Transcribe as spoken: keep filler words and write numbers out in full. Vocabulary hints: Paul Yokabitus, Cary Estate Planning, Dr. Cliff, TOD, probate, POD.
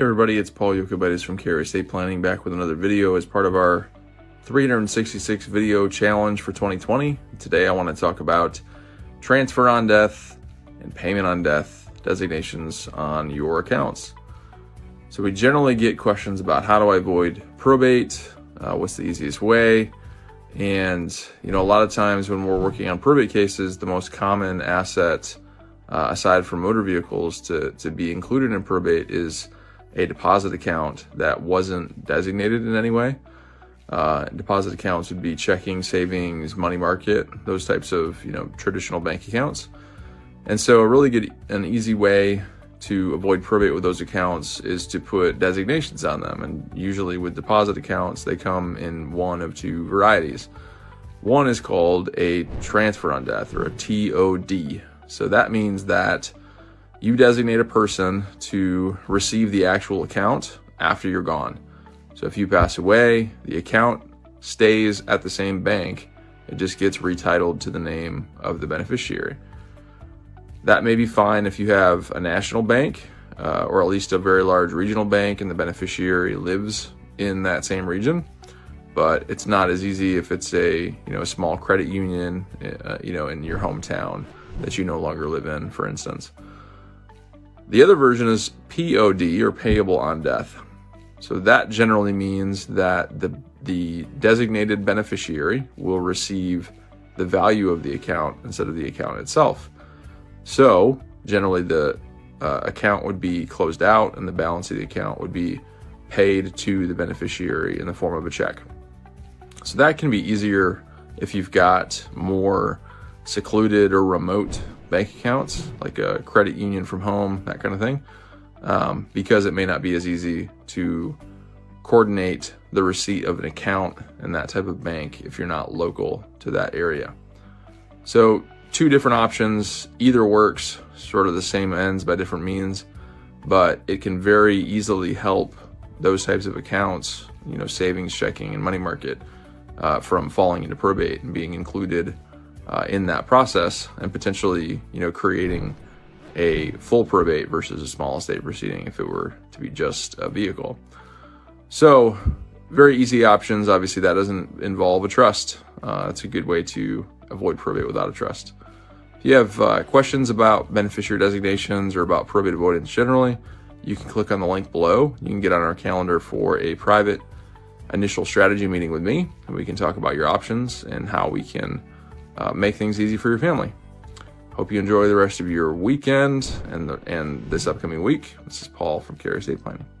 Hey everybody, it's Paul Yokabitus from Cary Estate Planning, back with another video as part of our three hundred sixty-six video challenge for twenty twenty. Today I want to talk about transfer on death and payment on death designations on your accounts. So we generally get questions about how do I avoid probate, uh, what's the easiest way, and you know, a lot of times when we're working on probate cases, the most common asset uh, aside from motor vehicles to, to be included in probate is a deposit account that wasn't designated in any way. Uh, deposit accounts would be checking, savings, money market, those types of, you know, traditional bank accounts. And so a really good and easy way to avoid probate with those accounts is to put designations on them. And usually with deposit accounts, they come in one of two varieties. One is called a transfer on death, or a T O D. So that means that you designate a person to receive the actual account after you're gone. So if you pass away, the account stays at the same bank. It just gets retitled to the name of the beneficiary. That may be fine if you have a national bank, uh, or at least a very large regional bank, and the beneficiary lives in that same region. But it's not as easy if it's a, you know, a small credit union, uh, you know, in your hometown that you no longer live in, for instance. The other version is P O D, or payable on death. So that generally means that the, the designated beneficiary will receive the value of the account instead of the account itself. So generally the uh, account would be closed out and the balance of the account would be paid to the beneficiary in the form of a check. So that can be easier if you've got more secluded or remote bank accounts, like a credit union from home, that kind of thing, um, because it may not be as easy to coordinate the receipt of an account in that type of bank if you're not local to that area. So two different options, either works, sort of the same ends by different means, but it can very easily help those types of accounts, you know, savings, checking, and money market, uh, from falling into probate and being included Uh, in that process, and potentially, you know, creating a full probate versus a small estate proceeding if it were to be just a vehicle. So very easy options. Obviously that doesn't involve a trust. Uh, that's a good way to avoid probate without a trust. If you have uh, questions about beneficiary designations or about probate avoidance generally, you can click on the link below. You can get on our calendar for a private initial strategy meeting with me, and we can talk about your options and how we can Uh, make things easy for your family. Hope you enjoy the rest of your weekend and, the, and this upcoming week. This is Paul from Cary Estate Planning.